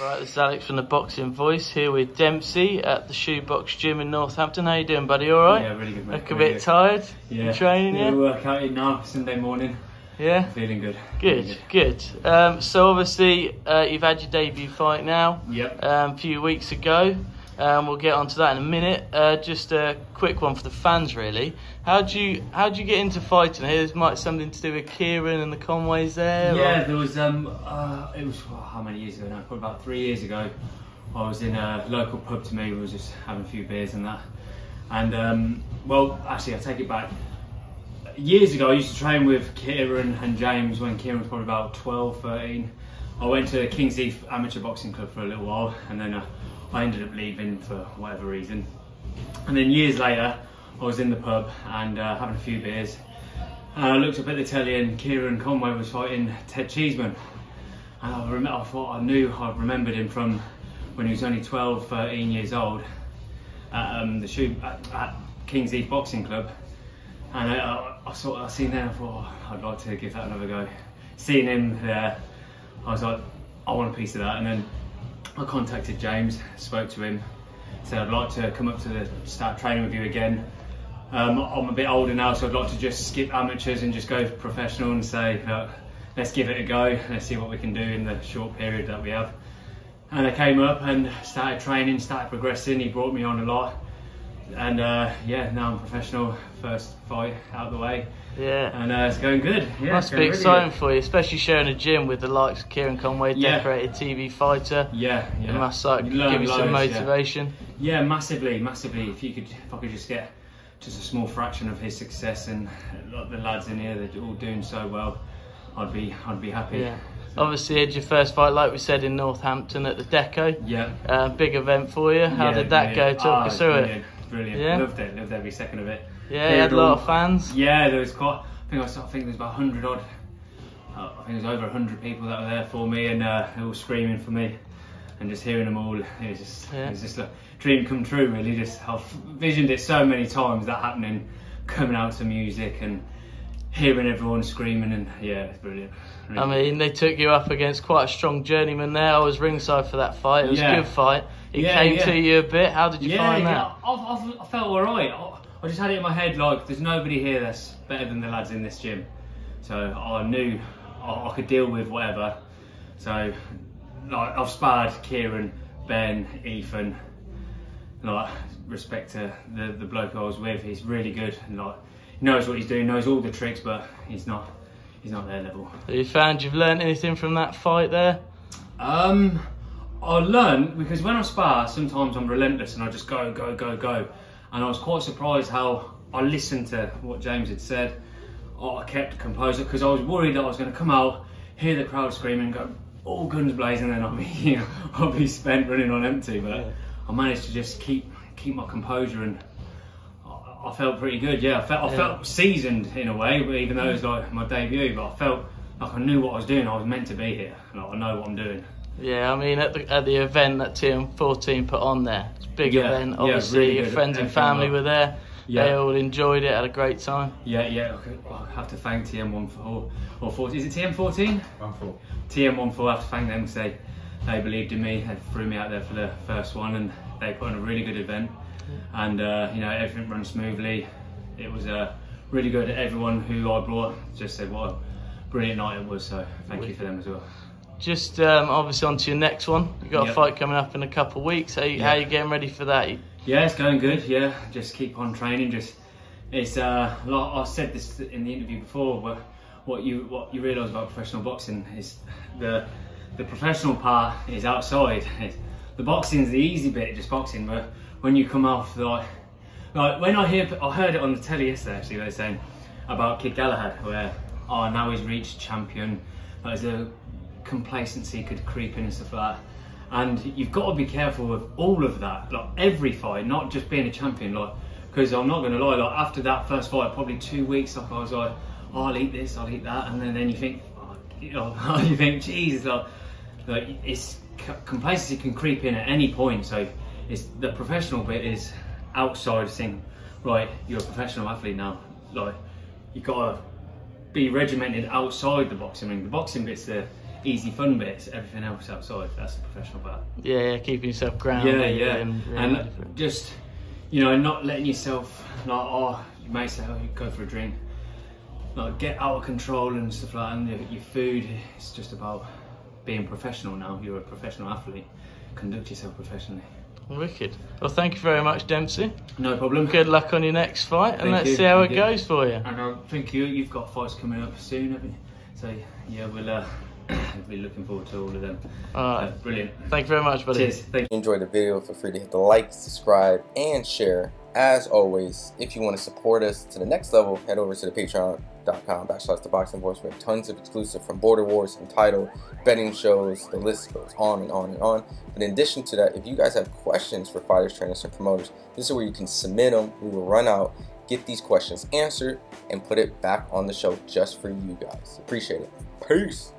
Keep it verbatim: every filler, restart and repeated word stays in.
Right, this is Alex from the Boxing Voice here with Dempsey at the Shoebox Gym in Northampton. How you doing, buddy? All right? Yeah, really good, mate. Look a really bit good. Tired? Yeah. You training, yeah? Work out now, Sunday morning. Yeah? I'm feeling good. Good, feeling good. good. Um, so obviously, uh, you've had your debut fight now. Yep. Um, a few weeks ago. Um, we'll get onto that in a minute. Uh, just a quick one for the fans, really. How do you how do you get into fighting? Here's might something to do with Kieran and the Conways there. Yeah, or? there was um, uh, it was oh, how many years ago now? Probably about three years ago. I was in a local pub to me. We were just having a few beers and that. And um, well, actually, I take it back. Years ago, I used to train with Kieran and James when Kieran was probably about twelve, thirteen. I went to King's Eve Amateur Boxing Club for a little while, and then. Uh, I ended up leaving for whatever reason, and then years later I was in the pub and uh, having a few beers, and I looked up at the telly and Kieran Conway was fighting Ted Cheeseman, and I, rem I thought I knew I remembered him from when he was only twelve, thirteen years old at um, the shoe at, at King's Eve Boxing Club, and I, I, I sort of seen him. I thought oh, I'd like to give that another go. Seeing him there, I was like, I want a piece of that, and then. I contacted James, spoke to him, said I'd like to come up to the start training with you again. Um, I'm a bit older now, so I'd like to just skip amateurs and just go professional and say, look, let's give it a go. Let's see what we can do in the short period that we have. And I came up and started training, started progressing. He brought me on a lot. And uh, yeah, now I'm professional. First fight out of the way. Yeah. And uh, it's going good. Yeah, must be exciting for you, especially sharing a gym with the likes of Kieran Conway, yeah. Decorated T V fighter. Yeah, yeah. It must like give you some motivation. Yeah. yeah, massively, massively. If you could, if I could just get just a small fraction of his success, and like the lads in here, they're all doing so well. I'd be, I'd be happy. Yeah. Obviously, you had your first fight, like we said, in Northampton at the Deco. Yeah. Uh, big event for you. How yeah, did that yeah. go? Talk oh, us through brilliant. it. Brilliant. Yeah. Loved it. Loved every second of it. Yeah, you had a lot of fans. Yeah, there was quite. I think I, I think there was about hundred odd. Uh, I think there was over a hundred people that were there for me, and uh, they were all screaming for me, and just hearing them all. It was just, yeah. it was just a dream come true, really. Just I've visioned it so many times, that happening, coming out to music and hearing everyone screaming, and yeah, it's brilliant. Really. I mean, they took you up against quite a strong journeyman there. I was ringside for that fight. It was yeah. a good fight. It yeah, came yeah. to you a bit. How did you yeah, find that? Yeah, I've, I've, I felt alright. I just had it in my head like there's nobody here that's better than the lads in this gym, so I knew I, I could deal with whatever. So like I've sparred Kieran, Ben, Ethan. Like respect to the the bloke I was with. He's really good. And, like he knows what he's doing. Knows all the tricks, but he's not he's not their level. Have you found you've learned anything from that fight there? Um, I learned because when I spar, sometimes I'm relentless and I just go go go go. And I was quite surprised how I listened to what James had said. I kept composed because I was worried that I was going to come out, hear the crowd screaming, and go all guns blazing, and I'll be, you know, I'll be spent running on empty. But yeah. I managed to just keep keep my composure, and I, I felt pretty good. Yeah, I felt yeah. I felt seasoned in a way, but even though it was like my debut, but I felt like I knew what I was doing. I was meant to be here. Like I know what I'm doing. Yeah, I mean, at the, at the event that T M fourteen put on there, it's a big yeah, event, obviously, yeah, really your friends and family were there, yeah. they all enjoyed it, had a great time. Yeah, yeah, I have to thank T M one four, or fourteen, is it T M fourteen? one four. T M one four, I have to thank them because they, they believed in me, they threw me out there for the first one, and they put on a really good event, yeah. and, uh, you know, everything ran smoothly, it was uh, really good, everyone who I brought just said what a brilliant night it was, so thank really? you for them as well. Just um, obviously on to your next one. You've got yep. a fight coming up in a couple of weeks. How, yeah. how are you getting ready for that? Yeah, it's going good. Yeah, just keep on training. Just it's uh, like I said this in the interview before, but what you what you realise about professional boxing is the the professional part is outside. It's, the boxing's the easy bit, just boxing. But when you come off like like when I hear I heard it on the telly yesterday actually, they were saying about Kid Galahad, where oh now he's reached champion. Like, a complacency could creep in and stuff like that, and you've got to be careful of all of that, like every fight, not just being a champion, like because I'm not going to lie, like after that first fight probably two weeks, like I was like oh, I'll eat this, I'll eat that, and then, then you think oh, you know you think Jesus, like, like it's complacency can creep in at any point, so it's the professional bit is outside thing, right, you're a professional athlete now, like you gotta be regimented outside the boxing ring. The boxing bit's there easy fun bits, everything else outside, that's the professional part. Yeah, yeah, keeping yourself grounded. Yeah, yeah. And, yeah, and different. Just, you know, not letting yourself, like, oh, you may say, oh, you go for a drink. Like, get out of control and stuff like that. And your food, it's just about being professional now. You're a professional athlete. Conduct yourself professionally. Wicked. Well, thank you very much, Dempsey. No problem. Good luck on your next fight, and thank let's you. see how thank it you. goes for you. And I think you, you've got fights coming up soon, haven't you? So, yeah, we'll uh, be looking forward to all of them. All right. Uh, brilliant. Thank you very much, buddy. Cheers. Thank you. If you enjoyed the video, feel free to hit the like, subscribe, and share. As always, if you want to support us to the next level, head over to the patreon dot com backslash the boxing voice. We have tons of exclusive, from Border Wars, Entitled, betting shows, the list goes on and on and on. But in addition to that, if you guys have questions for fighters, trainers, and promoters, this is where you can submit them. We will run out, get these questions answered, and put it back on the show just for you guys. Appreciate it. Peace.